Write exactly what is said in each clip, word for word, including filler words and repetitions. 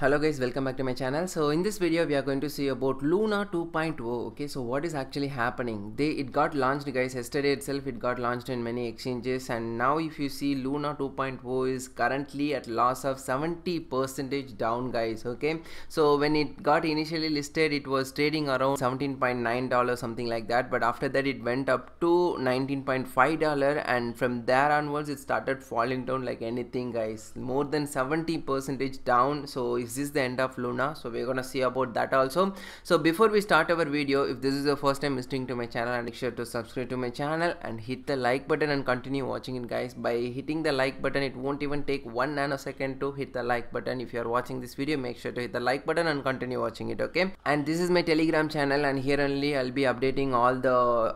Hello guys, welcome back to my channel. So in this video we are going to see about Luna two point oh. okay, so what is actually happening? They it got launched guys yesterday itself. It got launched in many exchanges, and now if you see, Luna two point oh is currently at loss of seventy percent down guys. Okay, so when it got initially listed, it was trading around seventeen point nine dollars, something like that, but after that it went up to nineteen point five dollars, and from there onwards it started falling down like anything guys, more than seventy percent down. So is this the end of Luna? So we're gonna see about that also. So before we start our video, if this is the first time listening to my channel, and make sure to subscribe to my channel and hit the like button and continue watching it guys. By hitting the like button, it won't even take one nanosecond to hit the like button. If you're watching this video, make sure to hit the like button and continue watching it. Okay, and this is my Telegram channel, and here only I'll be updating all the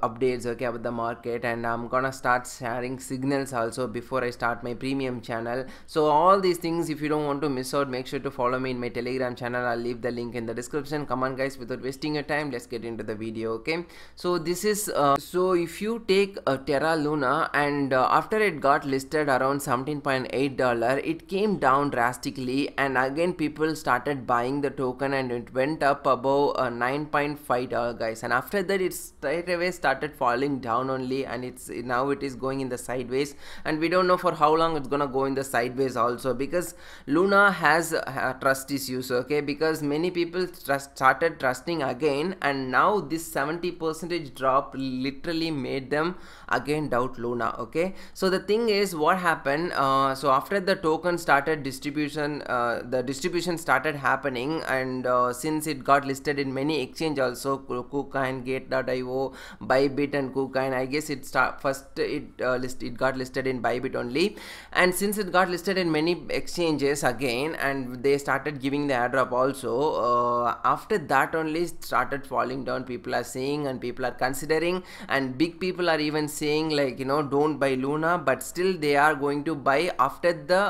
updates okay about the market, and I'm gonna start sharing signals also before I start my premium channel. So all these things, if you don't want to miss out, make sure to follow me in my Telegram channel. I'll leave the link in the description. Come on guys, without wasting your time, let's get into the video. Okay, so this is uh, so if you take a uh, Terra Luna, and uh, after it got listed around seventeen point eight dollars, it came down drastically, and again people started buying the token, and it went up above uh, nine point five dollars guys, and after that it straight away started falling down only, and it's now it is going in the sideways, and we don't know for how long it's gonna go in the sideways also, because Luna has uh, trust issues okay, because many people trust, started trusting again, and now this seventy percent drop literally made them again doubt Luna. Okay, so the thing is what happened, uh, so after the token started distribution, uh, the distribution started happening, and uh, since it got listed in many exchange also, KuCoin, gate dot i o, Bybit and KuCoin. I guess it start first it uh, list it got listed in Bybit only, and since it got listed in many exchanges again, and they started giving the airdrop also, uh, after that only started falling down. People are saying, and people are considering, and big people are even saying like, you know, don't buy Luna, but still they are going to buy after the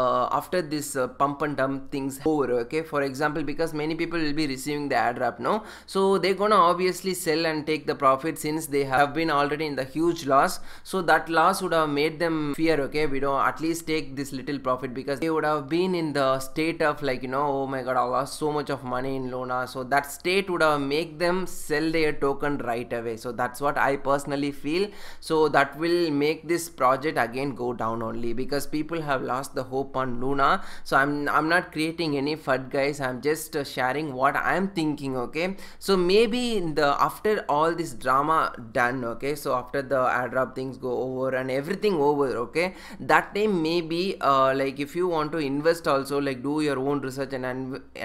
Uh, after this uh, pump and dump things over. Okay, for example, because many people will be receiving the airdrop now, so they're gonna obviously sell and take the profit, since they have been already in the huge loss. So that loss would have made them fear, okay, we don't at least take this little profit, because they would have been in the state of like, you know, oh my god, I lost so much of money in Luna. So that state would have make them sell their token right away. So that's what I personally feel. So that will make this project again go down only, because people have lost the hope on Luna. So I'm I'm not creating any FUD guys, I'm just uh, sharing what I'm thinking. Okay, so maybe in the after all this drama done, okay, so after the airdrop things go over and everything over, okay, that time maybe uh, like if you want to invest also, like do your own research and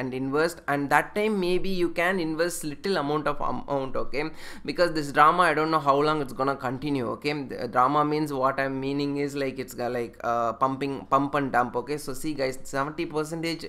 and invest, and that time maybe you can invest little amount of amount, okay, because this drama, I don't know how long it's gonna continue. Okay, the drama means what I'm meaning is like it's like uh, pumping pump and dump. Okay, so see guys, seventy percent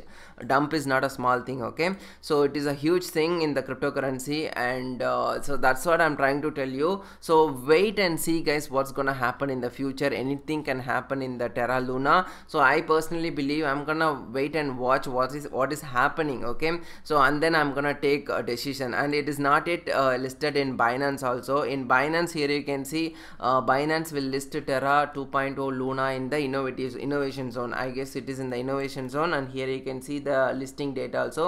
dump is not a small thing. Okay, so it is a huge thing in the cryptocurrency, and uh, so that's what I'm trying to tell you. So wait and see guys, what's gonna happen in the future. Anything can happen in the Terra Luna. So I personally believe I'm gonna wait and watch what is what is happening. Okay, so and then I'm gonna take a decision. And it is not it uh, listed in Binance also. In Binance here you can see uh, Binance will list Terra two point oh Luna in the innovative innovation zone. I guess it is in the innovation zone, and here you can see the listing data also.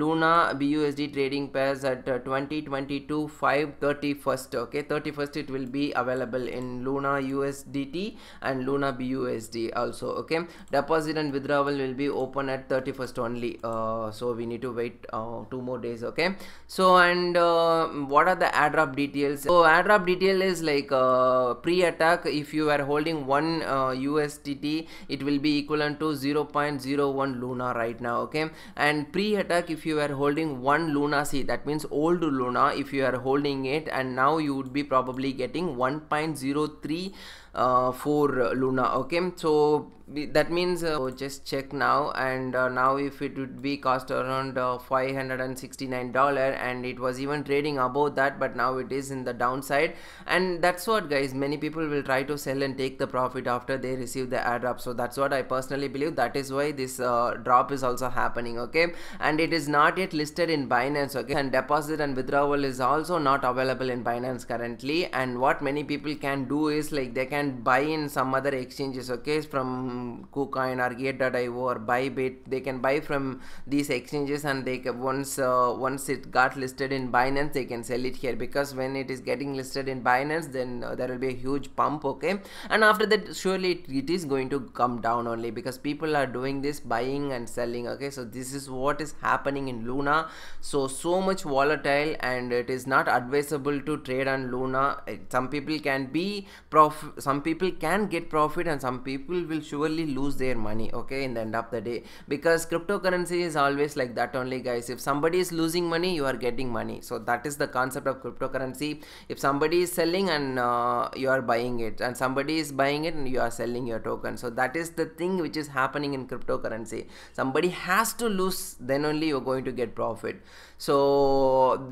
Luna B U S D trading pairs at uh, twenty twenty-two five thirty-first. Okay, thirty-first it will be available in Luna U S D T and Luna B U S D also. Okay, deposit and withdrawal will be open at thirty-first only, uh, so we need to wait uh, two more days. Okay, so and uh, what are the airdrop details? So airdrop detail is like uh, pre-attack, if you are holding one uh, U S D T, it will be equivalent to zero point zero one Luna right now. Okay, and pre-attack, if you are holding one Luna C, that means old Luna, if you are holding it, and now you would be probably getting one point zero three uh, for Luna. Okay, so that means uh, so just check now, and uh, now if it would be cost around uh, five hundred sixty-nine dollars, and it was even trading above that, but now it is in the downside. And that's what guys, many people will try to sell and take the profit after they receive the airdrop. So that's what I personally believe. That is why this uh, drop is also happening. Okay, and it is not yet listed in Binance. Okay, and deposit and withdrawal is also not available in Binance currently. And what many people can do is like they can buy in some other exchanges, okay, from from KuCoin or gate dot i o or Bybit. They can buy from these exchanges, and they can, once uh, once it got listed in Binance, they can sell it here, because when it is getting listed in Binance, then uh, there will be a huge pump, okay? And after that, surely it, it is going to come down only, because people are doing this buying and selling, okay? So this is what is happening in Luna. So so much volatile, and it is not advisable to trade on Luna. Some people can be prof some people can get profit, and some people will surely lose their money, okay, in the end of the day, because cryptocurrency is always like that only, guys. If somebody is losing money, you are getting money. So that is the concept of cryptocurrency. If somebody is selling and uh, you are buying it, and somebody is buying it and you are selling your token, so that is the thing which is happening in cryptocurrency. Somebody has to lose, then only you're going to get profit. So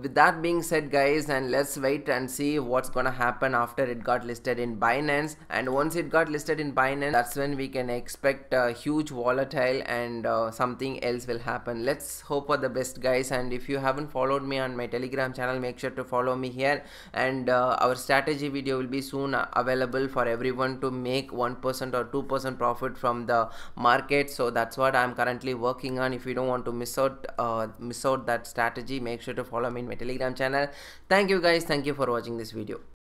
with that being said, guys, and let's wait and see what's gonna happen after it got listed in Binance. And once it got listed in Binance, that's when we can expect a huge volatile, and uh, something else will happen. Let's hope for the best, guys. And if you haven't followed me on my Telegram channel, make sure to follow me here, and uh, our strategy video will be soon available for everyone to make one percent or two percent profit from the market. So that's what I'm currently working on. If you don't want to miss out uh, miss out that strategy, make sure to follow me in my Telegram channel. Thank you, guys. Thank you for watching this video.